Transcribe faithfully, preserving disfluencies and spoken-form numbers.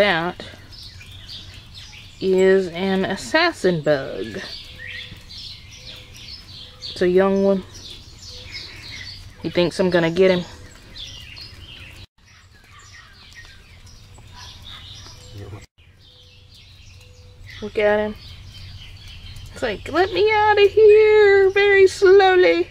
that is an assassin bug. It's a young one. He thinks I'm gonna get him. Look at him. It's like, let me out of here very slowly.